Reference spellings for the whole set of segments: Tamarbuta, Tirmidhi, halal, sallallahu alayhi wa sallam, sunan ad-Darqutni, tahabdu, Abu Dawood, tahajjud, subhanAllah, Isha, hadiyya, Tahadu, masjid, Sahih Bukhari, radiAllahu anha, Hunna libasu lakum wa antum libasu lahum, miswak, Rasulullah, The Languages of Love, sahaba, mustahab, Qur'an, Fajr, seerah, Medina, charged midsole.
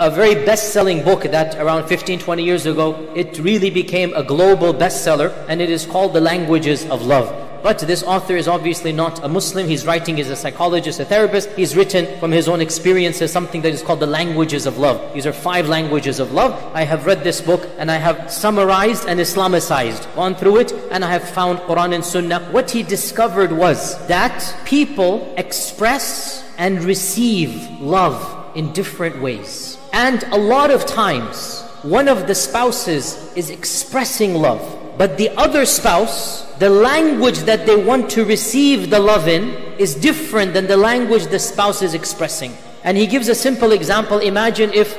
a very best-selling book that around 15-20 years ago, it really became a global bestseller, and it is called The Languages of Love. But this author is obviously not a Muslim. He's writing as a psychologist, a therapist. He's written from his own experiences something that is called The Languages of Love. These are 5 languages of love. I have read this book and I have summarized and Islamicized, gone through it, and I have found Quran and Sunnah. What he discovered was that people express and receive love in different ways. And a lot of times, one of the spouses is expressing love, but the other spouse, the language that they want to receive the love in is different than the language the spouse is expressing. And he gives a simple example. Imagine if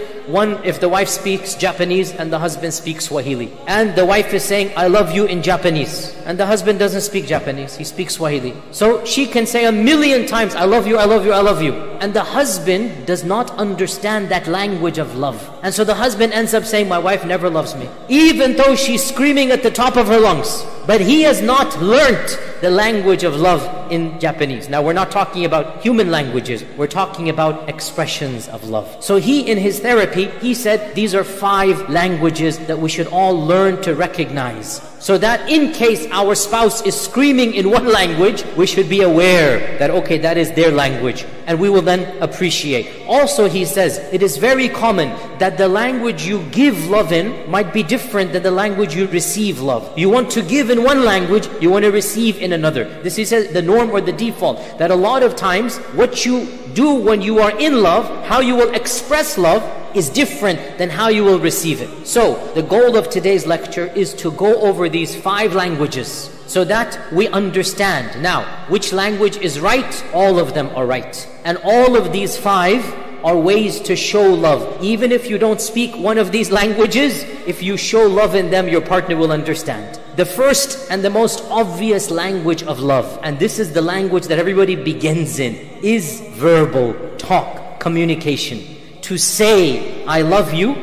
the wife speaks Japanese and the husband speaks Swahili. And the wife is saying, I love you in Japanese. And the husband doesn't speak Japanese, he speaks Swahili. So she can say 1,000,000 times, I love you, I love you, I love you. And the husband does not understand that language of love. And so the husband ends up saying, my wife never loves me, even though she's screaming at the top of her lungs. But he has not learnt the language of love in Japanese. Now we're not talking about human languages, we're talking about expressions of love. So he, in his therapy, he said these are 5 languages that we should all learn to recognize, so that in case our spouse is screaming in one language, we should be aware that, okay, that is their language, and we will then appreciate. Also, he says, it is very common that the language you give love in might be different than the language you receive love. You want to give in one language, you want to receive in another. This, he says, the norm or the default, that a lot of times what you do when you are in love, how you will express love, is different than how you will receive it. So the goal of today's lecture is to go over these 5 languages so that we understand now which language is right. All of them are right, and all of these 5 are ways to show love. Even if you don't speak one of these languages, if you show love in them, your partner will understand. The first and the most obvious language of love, and this is the language that everybody begins in, is verbal talk, communication. To say, I love you.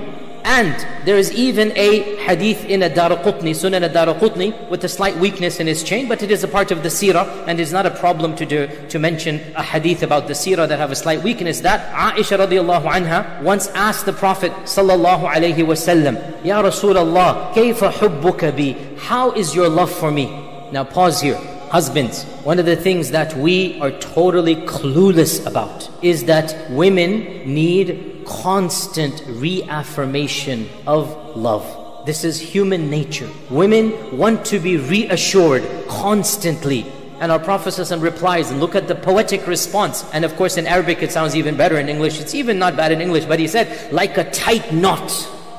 And there is even a hadith in ad-Darqutni, sunan ad-Darqutni, with a slight weakness in his chain, but it is a part of the seerah, and it's not a problem to mention a hadith about the seerah that have a slight weakness, that Aisha radiAllahu anha once asked the Prophet sallallahu alayhi wa sallam, Ya Rasulullah, kayfa hubbuka bi? How is your love for me? Now pause here. Husbands, one of the things that we are totally clueless about is that women need constant reaffirmation of love. This is human nature. Women want to be reassured constantly. And our Prophet ﷺ replies, and look at the poetic response. And of course in Arabic it sounds even better, in English it's even not bad in English, but he said, like a tight knot.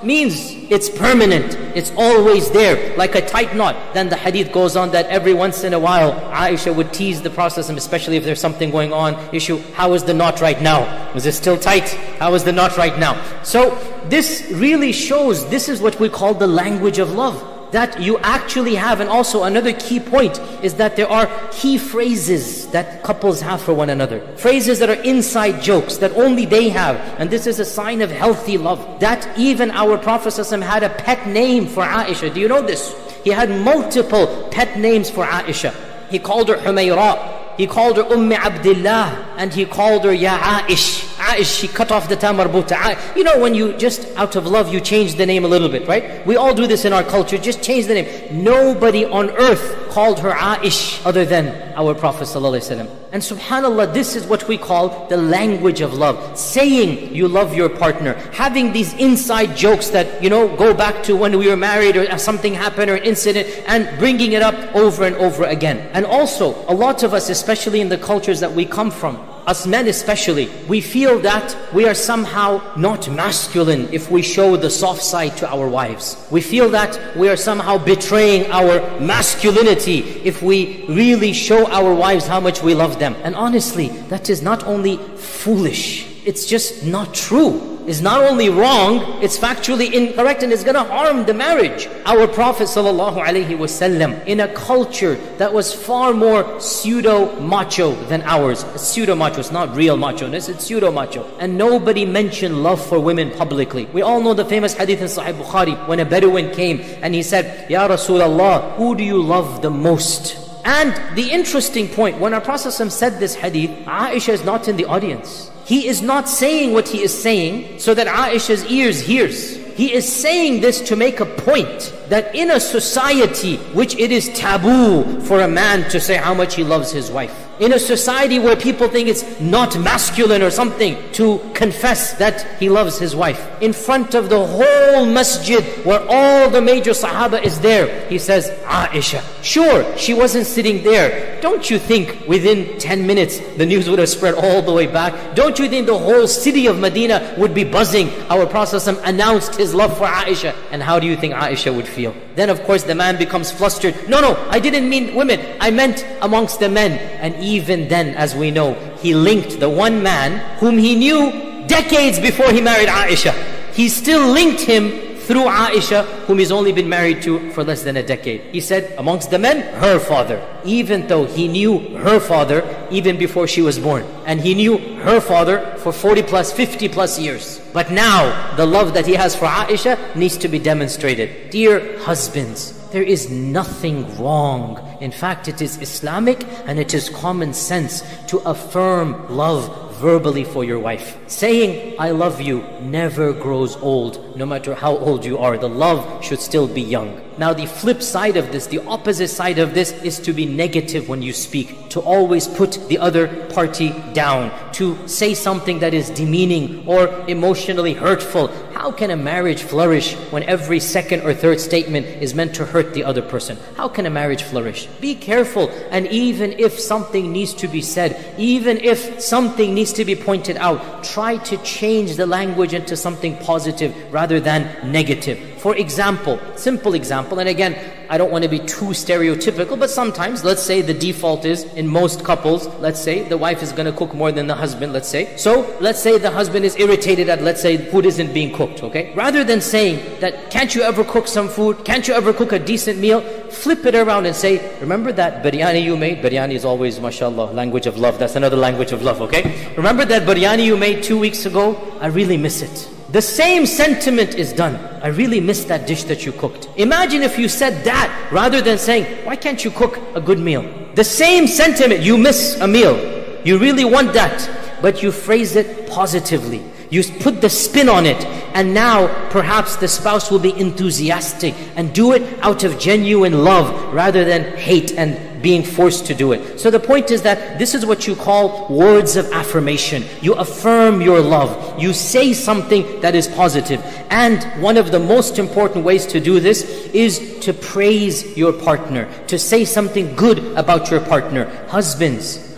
Means it's permanent, it's always there, like a tight knot. Then the hadith goes on that every once in a while, Aisha would tease the Prophet, especially if there's something going on, issue, how is the knot right now? Is it still tight? How is the knot right now? So this really shows, this is what we call the language of love. That you actually have. And also another key point is that there are key phrases that couples have for one another. Phrases that are inside jokes that only they have. And this is a sign of healthy love. That even our Prophet ﷺ had a pet name for Aisha. Do you know this? He had multiple pet names for Aisha. He called her Humayra. He called her Abdullah. And he called her Ya Aish. Aish, she cut off the Tamarbuta. You know, when you just out of love, you change the name a little bit, right? We all do this in our culture, just change the name. Nobody on earth called her Aish other than our Prophet ﷺ. And subhanAllah, this is what we call the language of love. Saying you love your partner, having these inside jokes that, you know, go back to when we were married or something happened or an incident, and bringing it up over and over again. And also, a lot of us, especially in the cultures that we come from, us men especially, we feel that we are somehow not masculine if we show the soft side to our wives. We feel that we are somehow betraying our masculinity if we really show our wives how much we love them. And honestly, that is not only foolish, it's just not true. It's not only wrong, it's factually incorrect, and it's going to harm the marriage. Our Prophet ﷺ, in a culture that was far more pseudo-macho than ours. Pseudo-macho, it's not real macho-ness, it's pseudo-macho. And nobody mentioned love for women publicly. We all know the famous hadith in Sahih Bukhari, when a Bedouin came and he said, Ya Rasulullah, who do you love the most? And the interesting point, when our Prophet ﷺ said this hadith, Aisha is not in the audience. He is not saying what he is saying so that Aisha's ears hears. He is saying this to make a point that in a society which it is taboo for a man to say how much he loves his wife, in a society where people think it's not masculine or something to confess that he loves his wife, in front of the whole masjid where all the major sahaba is there, he says, Aisha. Sure, she wasn't sitting there. Don't you think within 10 minutes the news would have spread all the way back? Don't you think the whole city of Medina would be buzzing? Our Prophet announced his love for Aisha. And how do you think Aisha would feel? Then of course the man becomes flustered. No, I didn't mean women. I meant amongst the men. And even then, as we know, he linked the one man whom he knew decades before he married Aisha. He still linked him through Aisha, whom he's only been married to for less than a decade. He said, amongst the men, her father. Even though he knew her father even before she was born. And he knew her father for 40 plus, 50 plus years. But now, the love that he has for Aisha needs to be demonstrated. Dear husbands, there is nothing wrong. In fact, it is Islamic and it is common sense to affirm love verbally for your wife. Saying, I love you, never grows old, no matter how old you are. The love should still be young. Now the flip side of this, the opposite side of this, is to be negative when you speak, to always put the other party down, to say something that is demeaning or emotionally hurtful. How can a marriage flourish when every second or third statement is meant to hurt the other person? How can a marriage flourish? Be careful, and even if something needs to be said, even if something needs to be pointed out, try to change the language into something positive rather than negative. For example, simple example, and again, I don't want to be too stereotypical, but sometimes, let's say the default is, in most couples, let's say the wife is going to cook more than the husband, let's say. So, let's say the husband is irritated at, let's say, food isn't being cooked, okay? Rather than saying that, can't you ever cook some food? Can't you ever cook a decent meal? Flip it around and say, remember that biryani you made? Biryani is always, mashallah, language of love. That's another language of love, okay? Remember that biryani you made 2 weeks ago? I really miss it. The same sentiment is done. I really miss that dish that you cooked. Imagine if you said that rather than saying, why can't you cook a good meal? The same sentiment, you miss a meal. You really want that, but you phrase it positively. You put the spin on it. And now, perhaps the spouse will be enthusiastic and do it out of genuine love rather than hate and being forced to do it. So the point is that this is what you call words of affirmation. You affirm your love. You say something that is positive. And one of the most important ways to do this is to praise your partner, to say something good about your partner. Husbands,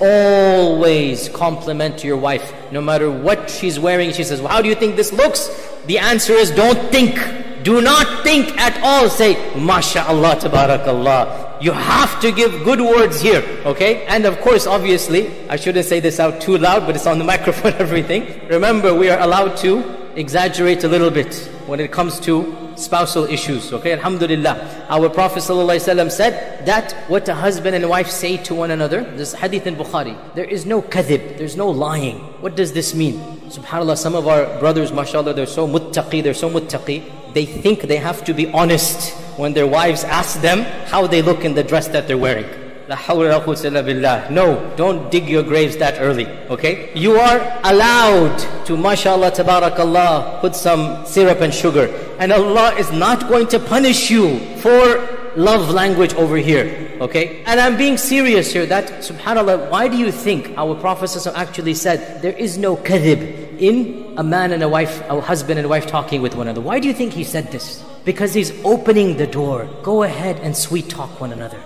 always compliment your wife. No matter what she's wearing, she says, well, how do you think this looks? The answer is, don't think. Do not think at all. Say, MashaAllah, Tabarakallah. You have to give good words here, okay? And of course, obviously, I shouldn't say this out too loud, but it's on the microphone, everything. Remember, we are allowed to exaggerate a little bit when it comes to spousal issues, okay? Alhamdulillah. Our Prophet ﷺ said that what a husband and wife say to one another, this hadith in Bukhari, there is no kadhib, there's no lying. What does this mean? SubhanAllah, some of our brothers, mashallah, they're so muttaqi. They think they have to be honest when their wives ask them how they look in the dress that they're wearing. La hawla wa quwwata illa billah. No, don't dig your graves that early, okay? You are allowed to, mashallah, tabarakallah, put some syrup and sugar. And Allah is not going to punish you for love language over here, okay? And I'm being serious here that, subhanAllah, why do you think our Prophet actually said there is no kadhib in a man and a wife, a husband and wife talking with one another? Why do you think he said this? Because he's opening the door. Go ahead and sweet talk one another.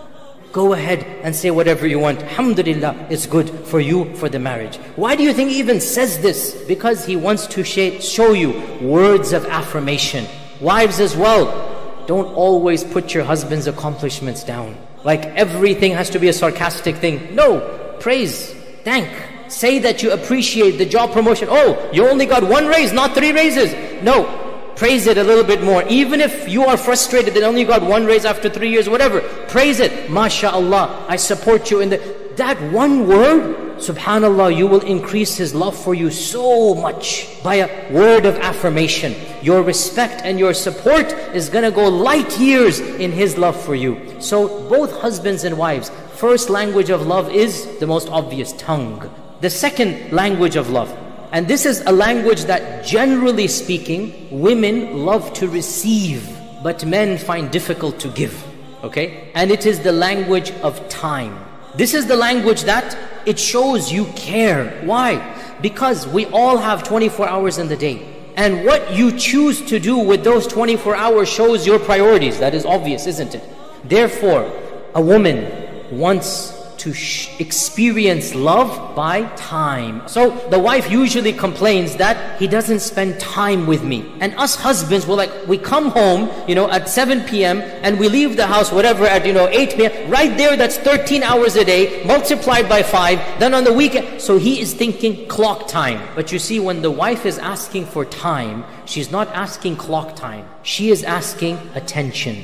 Go ahead and say whatever you want. Alhamdulillah, it's good for you, for the marriage. Why do you think he even says this? Because he wants to show you words of affirmation. Wives as well, don't always put your husband's accomplishments down. Like everything has to be a sarcastic thing. No, praise, thank. Say that you appreciate the job promotion. Oh, you only got 1 raise, not 3 raises. No, praise it a little bit more. Even if you are frustrated that only got 1 raise after 3 years, whatever, praise it. MashaAllah, I support you in that. That one word subhanAllah, you will increase his love for you so much by a word of affirmation. Your respect and your support is going to go light years in his love for you. So both husbands and wives, first language of love is the most obvious, tongue. The second language of love, and this is a language that generally speaking, women love to receive, but men find difficult to give. Okay? And it is the language of time. This is the language that it shows you care. Why? Because we all have 24 hours in the day. And what you choose to do with those 24 hours shows your priorities. That is obvious, isn't it? Therefore, a woman wants to experience love by time. So the wife usually complains that he doesn't spend time with me. And us husbands, we're like, we come home, at 7 p.m. and we leave the house, whatever, at 8 p.m. Right there, that's 13 hours a day, multiplied by 5. Then on the weekend, so he is thinking clock time. But you see, when the wife is asking for time, she's not asking clock time. She is asking attention,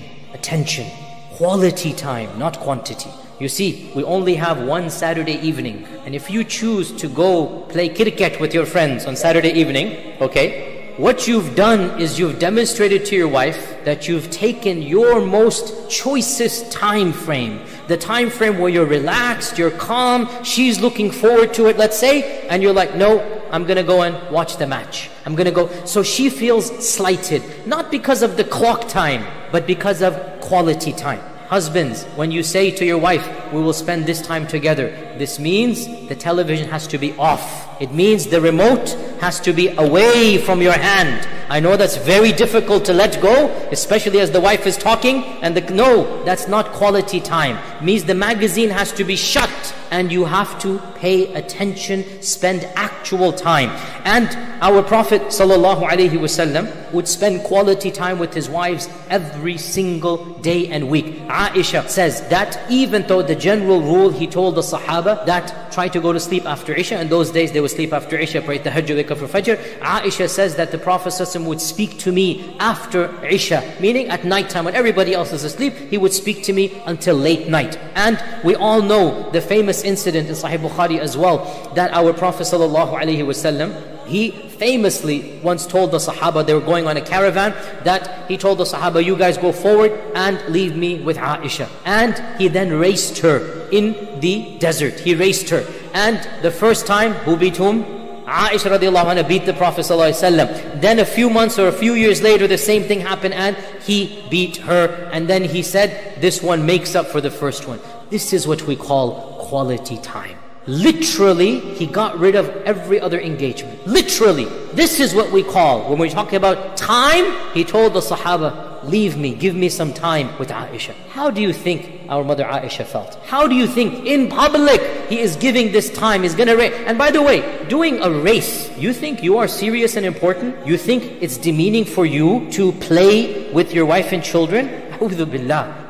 quality time, not quantity. You see, we only have one Saturday evening. And if you choose to go play cricket with your friends on Saturday evening, okay, what you've done is you've demonstrated to your wife that you've taken your most choicest time frame, the time frame where you're relaxed, you're calm, she's looking forward to it, let's say, and you're like, no, I'm going to go and watch the match. I'm going to go. So she feels slighted, not because of the clock time, but because of quality time. Husbands, when you say to your wife, we will spend this time together, this means the television has to be off. It means the remote has to be away from your hand. I know that's very difficult to let go, especially as the wife is talking. And no, that's not quality time. It means the magazine has to be shut and you have to pay attention, spend actual time. And our Prophet ﷺ would spend quality time with his wives every single day and week. Aisha says that even though the general rule, he told the Sahaba that try to go to sleep after Isha. And those days they would sleep after Isha, pray tahajjud, wake up for Fajr. Aisha says that the Prophet ﷺ would speak to me after Isha, meaning at night time when everybody else is asleep, he would speak to me until late night. And we all know the famous incident in Sahih Bukhari as well, that our Prophet ﷺ, he famously once told the Sahaba, they were going on a caravan, that he told the Sahaba, you guys go forward and leave me with Aisha. And he then raced her in the desert. He raced her. And the first time, who beat whom? Aisha radiallahu anha beat the Prophet ﷺ. Then a few months or a few years later, the same thing happened and he beat her. And then he said, this one makes up for the first one. This is what we call quality time. Literally, he got rid of every other engagement. Literally, this is what we call, when we're talking about time, he told the Sahaba, leave me, give me some time with Aisha. How do you think our mother Aisha felt? How do you think in public he is giving this time, he's going to race? And by the way, doing a race, you think you are serious and important? You think it's demeaning for you to play with your wife and children? A'udhu billah.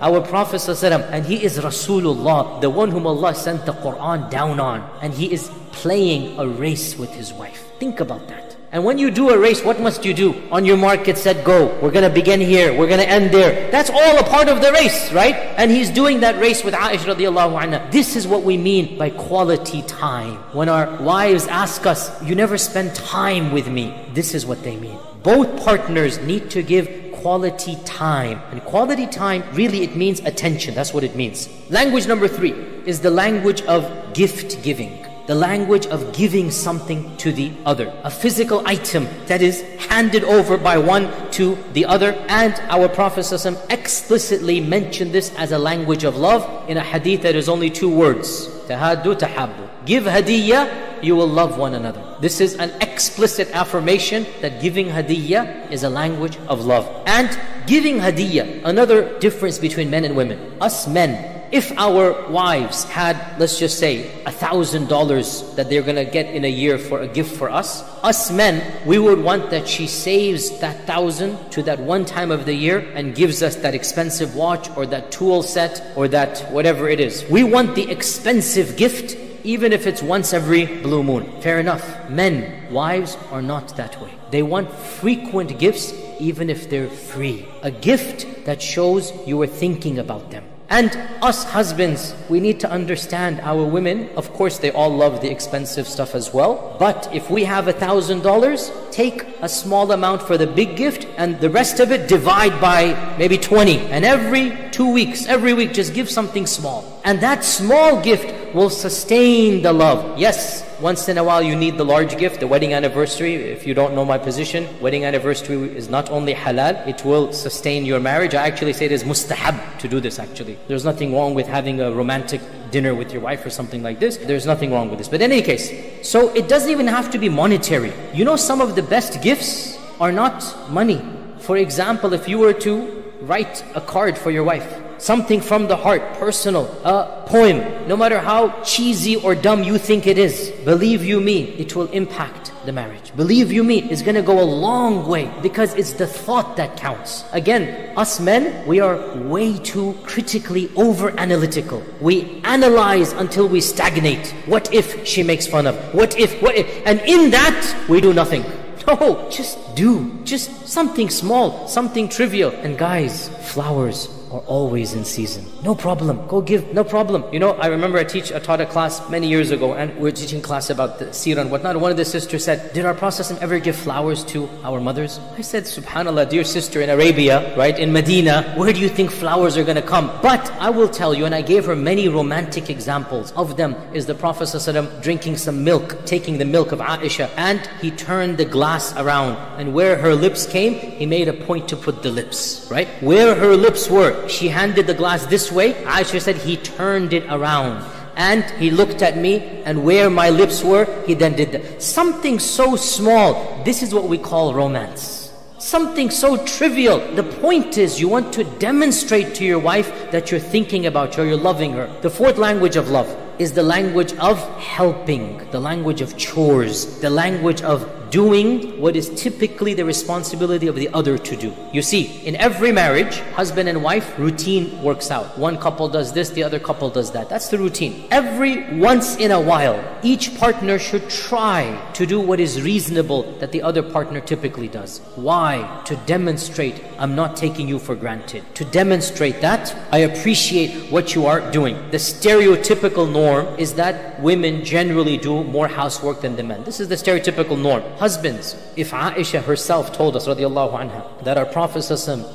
Our Prophet ﷺ, and he is Rasulullah, the one whom Allah sent the Qur'an down on, and he is playing a race with his wife. Think about that. And when you do a race, what must you do? On your mark, it said, go. We're going to begin here. We're going to end there. That's all a part of the race, right? And he's doing that race with Aisha radiallahu anha. This is what we mean by quality time. When our wives ask us, you never spend time with me. This is what they mean. Both partners need to give quality time. And quality time, really it means attention. That's what it means. Language number 3 is the language of gift giving. The language of giving something to the other. A physical item that is handed over by one to the other. And our Prophet ﷺ explicitly mentioned this as a language of love in a hadith that is only 2 words. Tahadu, tahabdu. Give hadiyya, you will love one another. This is an explicit affirmation that giving hadiyya is a language of love. And giving hadiyya, another difference between men and women. Us men, if our wives had, let's just say, $1,000 that they're going to get in a year for a gift for us, us men, we would want that she saves that 1,000 to that one time of the year and gives us that expensive watch or that tool set or that whatever it is. We want the expensive gift, even if it's once every blue moon. Fair enough. Men, wives are not that way. They want frequent gifts, even if they're free. A gift that shows you are thinking about them. And us husbands, we need to understand our women. Of course, they all love the expensive stuff as well. But if we have $1,000, take a small amount for the big gift and the rest of it divide by maybe 20. And every 2 weeks, every week, just give something small. And that small gift will sustain the love. Yes, once in a while you need the large gift, the wedding anniversary. If you don't know my position, wedding anniversary is not only halal, it will sustain your marriage. I actually say it is mustahab to do this actually. There's nothing wrong with having a romantic dinner with your wife or something like this. There's nothing wrong with this. But in any case, so it doesn't even have to be monetary. You know, some of the best gifts are not money. For example, if you were to write a card for your wife, something from the heart, personal, a poem, no matter how cheesy or dumb you think it is, believe you me, it will impact the marriage. Believe you me, it's going to go a long way, because it's the thought that counts. Again, us men, we are way too critically over-analytical. We analyze until we stagnate. What if she makes fun of? What if? And in that, we do nothing. No, just do. Just something small, something trivial. And guys, flowers are always in season. No problem. Go give. No problem. You know, I remember I taught a class many years ago, and we were teaching class about the seerah and whatnot. One of the sisters said, did our Prophet ever give flowers to our mothers? I said, subhanAllah, dear sister, in Arabia, right, in Medina, where do you think flowers are going to come? But I will tell you, and I gave her many romantic examples. Of them is the Prophet drinking some milk, taking the milk of Aisha, and he turned the glass around, and where her lips came, he made a point to put the lips, right? Where her lips were, she handed the glass this way. Aisha said, he turned it around and he looked at me, and where my lips were, he then did that. Something so small. This is what we call romance. Something so trivial. The point is, you want to demonstrate to your wife that you're thinking about her, you're loving her. The fourth language of love is the language of helping, the language of chores, the language of doing what is typically the responsibility of the other to do. You see, in every marriage, husband and wife, routine works out. One couple does this, the other couple does that. That's the routine. Every once in a while, each partner should try to do what is reasonable that the other partner typically does. Why? To demonstrate, I'm not taking you for granted. To demonstrate that I appreciate what you are doing. The stereotypical norm is that women generally do more housework than the men. This is the stereotypical norm. Husbands, if Aisha herself told us, radiAllahu anha, that our Prophet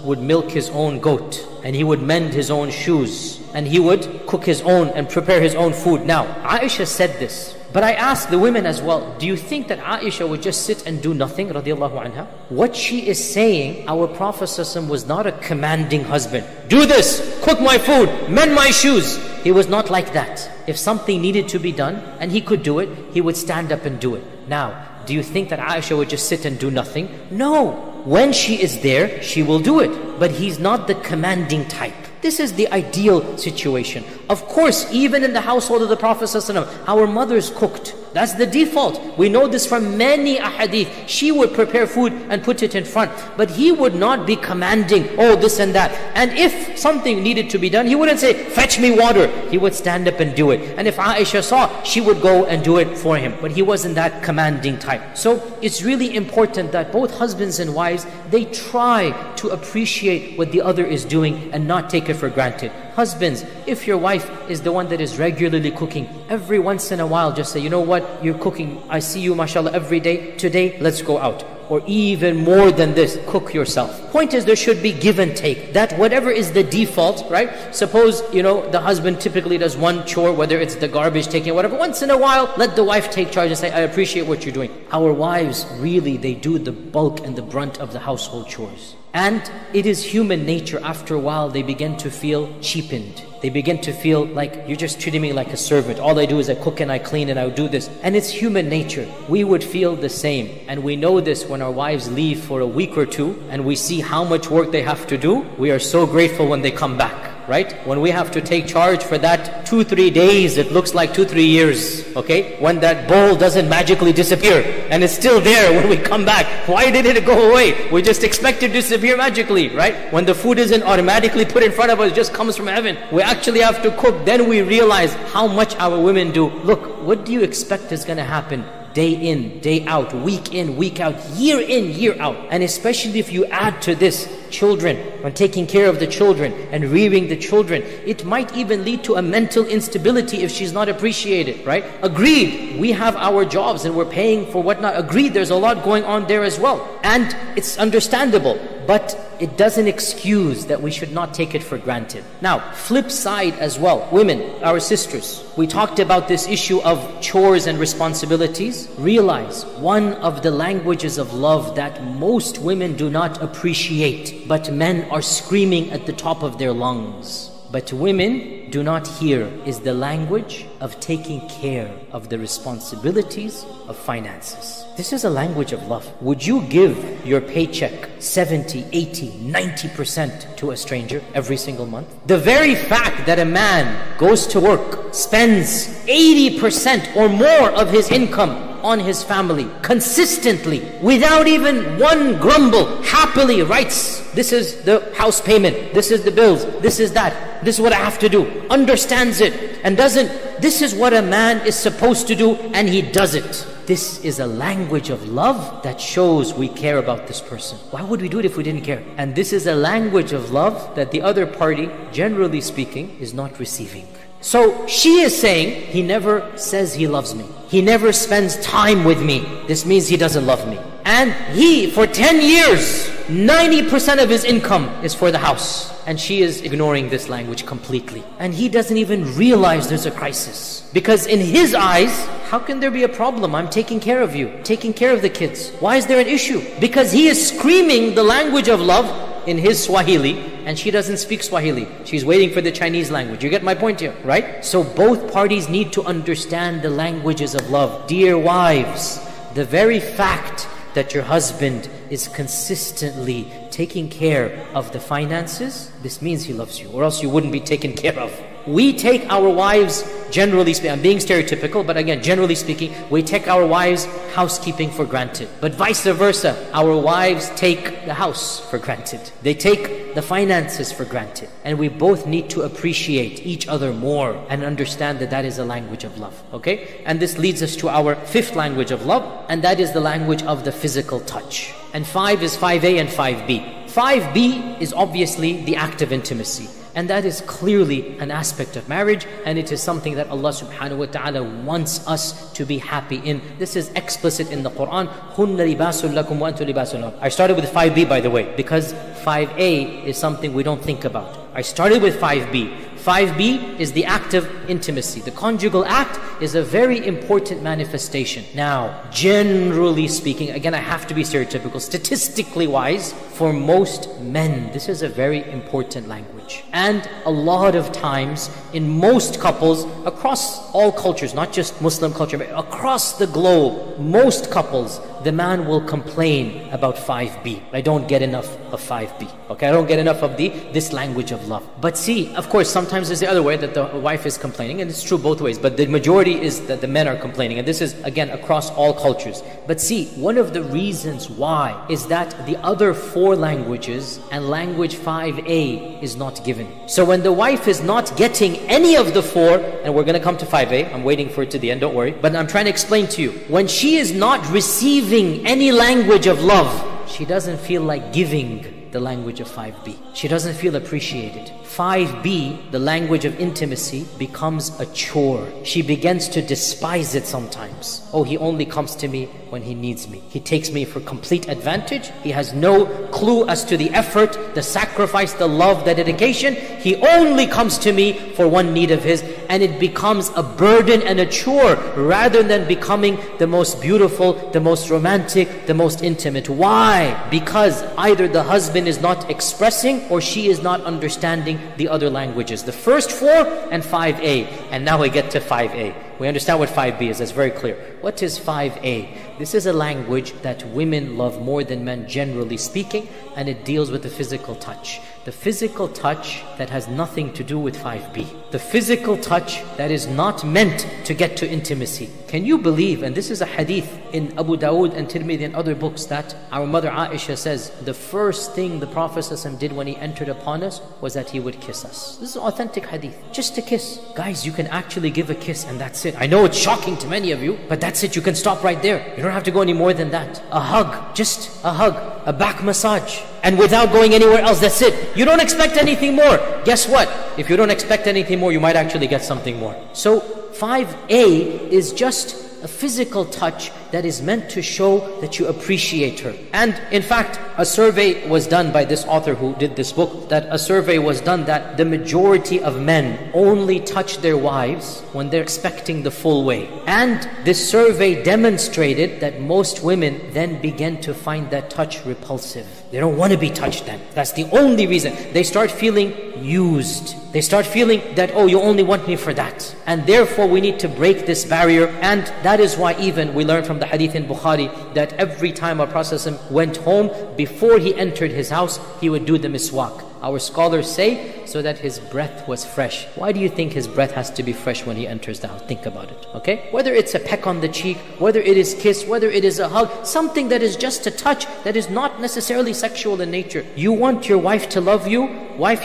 would milk his own goat, and he would mend his own shoes, and he would cook his own and prepare his own food. Now, Aisha said this. But I asked the women as well, do you think that Aisha would just sit and do nothing, radiAllahu anha? What she is saying, our Prophet was not a commanding husband. Do this, cook my food, mend my shoes. He was not like that. If something needed to be done and he could do it, he would stand up and do it. Now, do you think that Aisha would just sit and do nothing? No. When she is there, she will do it. But he's not the commanding type. This is the ideal situation. Of course, even in the household of the Prophet ﷺ, our mothers cooked. That's the default. We know this from many ahadith. She would prepare food and put it in front. But he would not be commanding, oh, this and that. And if something needed to be done, he wouldn't say, fetch me water. He would stand up and do it. And if Aisha saw, she would go and do it for him. But he wasn't that commanding type. So it's really important that both husbands and wives, they try to appreciate what the other is doing and not take it for granted. Husbands, if your wife is the one that is regularly cooking, every once in a while just say, you know what, you're cooking, I see you mashallah every day, today let's go out. Or even more than this, cook yourself. Point is, there should be give and take. That whatever is the default, right? Suppose, you know, the husband typically does one chore, whether it's the garbage taking or whatever. Once in a while, let the wife take charge and say, I appreciate what you're doing. Our wives, really, they do the bulk and the brunt of the household chores. And it is human nature. After a while, they begin to feel cheapened. They begin to feel like, you're just treating me like a servant. All I do is I cook and I clean and I do this. And it's human nature. We would feel the same. And we know this when our wives leave for a week or two and we see how much work they have to do. We are so grateful when they come back, right? When we have to take charge for that 2-3 days, it looks like 2-3 years, okay? When that bowl doesn't magically disappear and it's still there when we come back. Why did it go away? We just expect it to disappear magically, right? When the food isn't automatically put in front of us, it just comes from heaven. We actually have to cook, then we realize how much our women do. Look, what do you expect is going to happen day in, day out, week in, week out, year in, year out? And especially if you add to this children. on taking care of the children and rearing the children. It might even lead to a mental instability if she's not appreciated, right? Agreed, we have our jobs and we're paying for whatnot. Agreed, there's a lot going on there as well. And it's understandable. But it doesn't excuse that we should not take it for granted. Now, flip side as well. Women, our sisters, we talked about this issue of chores and responsibilities. Realize one of the languages of love that most women do not appreciate, but men are screaming at the top of their lungs, but women do not hear, is the language of taking care of the responsibilities of finances. This is a language of love. Would you give your paycheck 70, 80, 90% to a stranger every single month? The very fact that a man goes to work, spends 80% or more of his income on his family, consistently, without even one grumble, happily writes, this is the house payment, this is the bills, this is that, this is what I have to do, understands it and doesn't, this is what a man is supposed to do and he does it. This is a language of love that shows we care about this person. Why would we do it if we didn't care? And this is a language of love that the other party, generally speaking, is not receiving. So she is saying, he never says he loves me. He never spends time with me. This means he doesn't love me. And he, for 10 years, 90% of his income is for the house. And she is ignoring this language completely. And he doesn't even realize there's a crisis. Because in his eyes, how can there be a problem? I'm taking care of you, taking care of the kids. Why is there an issue? Because he is screaming the language of love in his Swahili, and she doesn't speak Swahili. She's waiting for the Chinese language. You get my point here, right? So both parties need to understand the languages of love. Dear wives, the very fact that your husband is consistently taking care of the finances, this means he loves you, or else you wouldn't be taken care of. We take our wives, generally speaking, I'm being stereotypical, but again, generally speaking, we take our wives' housekeeping for granted. But vice versa, our wives take the house for granted. They take the finances for granted. And we both need to appreciate each other more and understand that that is a language of love. Okay? And this leads us to our fifth language of love, and that is the language of the physical touch. And 5 is 5A and 5B. 5B is obviously the act of intimacy. And that is clearly an aspect of marriage, and it is something that Allah subhanahu wa ta'ala wants us to be happy in. This is explicit in the Qur'an. Hunna libasu lakum wa antum libasu lahum. I started with 5B, by the way, because 5A is something we don't think about. I started with 5B. 5B is the act of intimacy. The conjugal act is a very important manifestation. Now, generally speaking, again, I have to be stereotypical. Statistically wise, for most men, this is a very important language. And a lot of times, in most couples, across all cultures, not just Muslim culture, but across the globe, most couples, the man will complain about 5B. I don't get enough of 5B. Okay, I don't get enough of this language of love. But see, of course, sometimes it's the other way that the wife is complaining, and it's true both ways. But the majority is that the men are complaining. And this is, again, across all cultures. But see, one of the reasons why is that the other four languages and language 5A is not given. So when the wife is not getting any of the four, and we're going to come to 5A, I'm waiting for it to the end, don't worry. But I'm trying to explain to you, when she is not receiving any language of love, she doesn't feel like giving the language of 5B. She doesn't feel appreciated. 5B, the language of intimacy, becomes a chore. She begins to despise it sometimes. Oh, he only comes to me when he needs me. He takes me for complete advantage. He has no clue as to the effort, the sacrifice, the love, the dedication. He only comes to me for one need of his. And it becomes a burden and a chore rather than becoming the most beautiful, the most romantic, the most intimate. Why? Because either the husband is not expressing or she is not understanding the other languages. The first four and 5A. And now we get to 5A. We understand what 5B is, that's very clear. What is 5A? This is a language that women love more than men, generally speaking, and it deals with the physical touch. The physical touch that has nothing to do with 5B. The physical touch that is not meant to get to intimacy. Can you believe, and this is a hadith in Abu Dawood and Tirmidhi and other books, that our mother Aisha says, the first thing the Prophet ﷺ did when he entered upon us was that he would kiss us. This is an authentic hadith. Just a kiss. Guys, you can actually give a kiss and that's it. I know it's shocking to many of you, but that's it. You can stop right there. You don't have to go any more than that. A hug. Just a hug. A back massage. and without going anywhere else. That's it. You don't expect anything more. Guess what? If you don't expect anything more, you might actually get something more. So 5A is just a physical touch that is meant to show that you appreciate her. And in fact, a survey was done by this author who did this book, that a survey was done that the majority of men only touch their wives when they're expecting the full way. And this survey demonstrated that most women then began to find that touch repulsive. They don't want to be touched then. That's the only reason. They start feeling used. They start feeling that, oh, you only want me for that. And therefore we need to break this barrier. And that is why even we learn from the hadith in Bukhari that every time our Prophet went home, before he entered his house, he would do the miswak. Our scholars say, so that his breath was fresh. Why do you think his breath has to be fresh when he enters the house? Think about it, okay? Whether it's a peck on the cheek, whether it is kiss, whether it is a hug, something that is just a touch that is not necessarily sexual in nature. You want your wife to love you,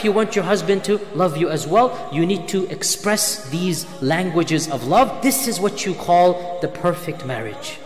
you want your husband to love you as well. You need to express these languages of love. This is what you call the perfect marriage.